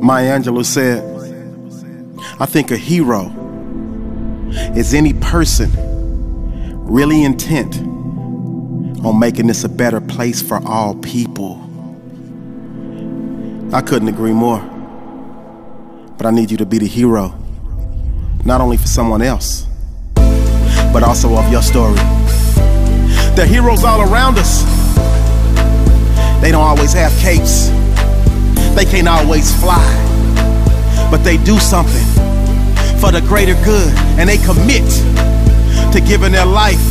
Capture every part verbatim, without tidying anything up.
Maya Angelou said, "I think a hero is any person really intent on making this a better place for all people." I couldn't agree more, but I need you to be the hero, not only for someone else, but also of your story. There are heroes all around us. They don't always have capes. They can't always fly, but they do something for the greater good, and they commit to giving their life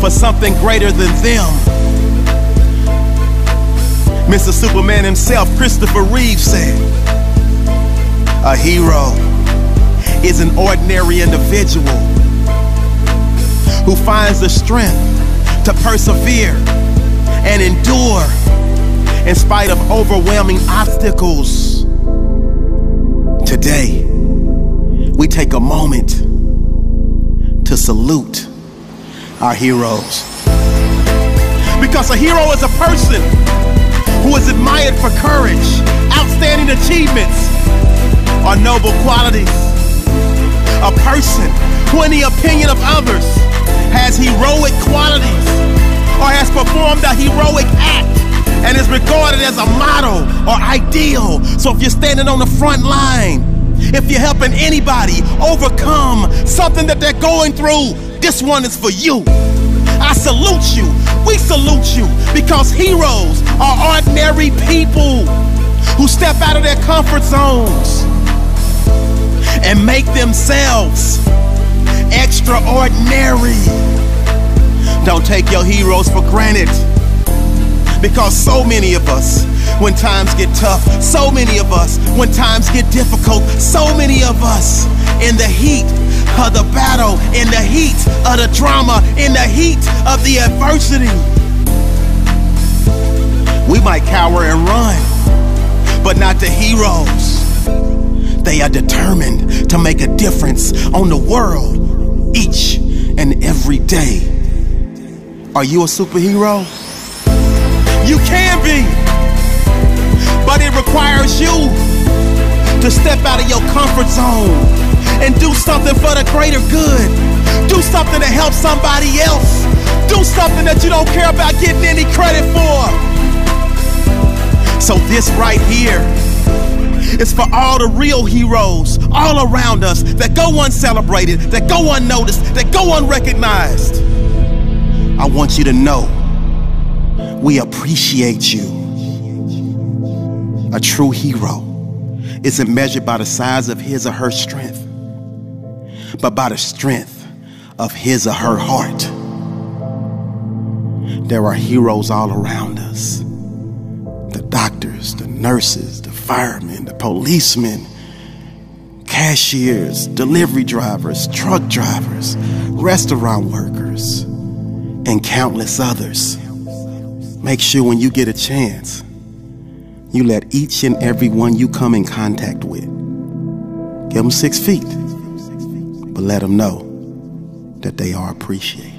for something greater than them. Mister Superman himself, Christopher Reeve, said, "A hero is an ordinary individual who finds the strength to persevere and endure in spite of overwhelming obstacles." Today, we take a moment to salute our heroes, because a hero is a person who is admired for courage, outstanding achievements, or noble qualities. A person who, in the opinion of others, has heroic qualities or has performed a heroic act and is regarded as a model or ideal. So if you're standing on the front line, if you're helping anybody overcome something that they're going through, this one is for you. I salute you. We salute you, because heroes are ordinary people who step out of their comfort zones and make themselves extraordinary. Don't take your heroes for granted, because so many of us, when times get tough, so many of us, when times get difficult, so many of us, in the heat of the battle, in the heat of the drama, in the heat of the adversity, we might cower and run, but not the heroes. They are determined to make a difference on the world each and every day. Are you a superhero? You can be, but it requires you to step out of your comfort zone and do something for the greater good. Do something to help somebody else. Do something that you don't care about getting any credit for. So this right here is for all the real heroes all around us that go uncelebrated, that go unnoticed, that go unrecognized. I want you to know we appreciate you. A true hero isn't measured by the size of his or her strength, but by the strength of his or her heart. There are heroes all around us. The doctors, the nurses, the firemen, the policemen, cashiers, delivery drivers, truck drivers, restaurant workers, and countless others. Make sure when you get a chance, you let each and every one you come in contact with, give them six feet, but let them know that they are appreciated.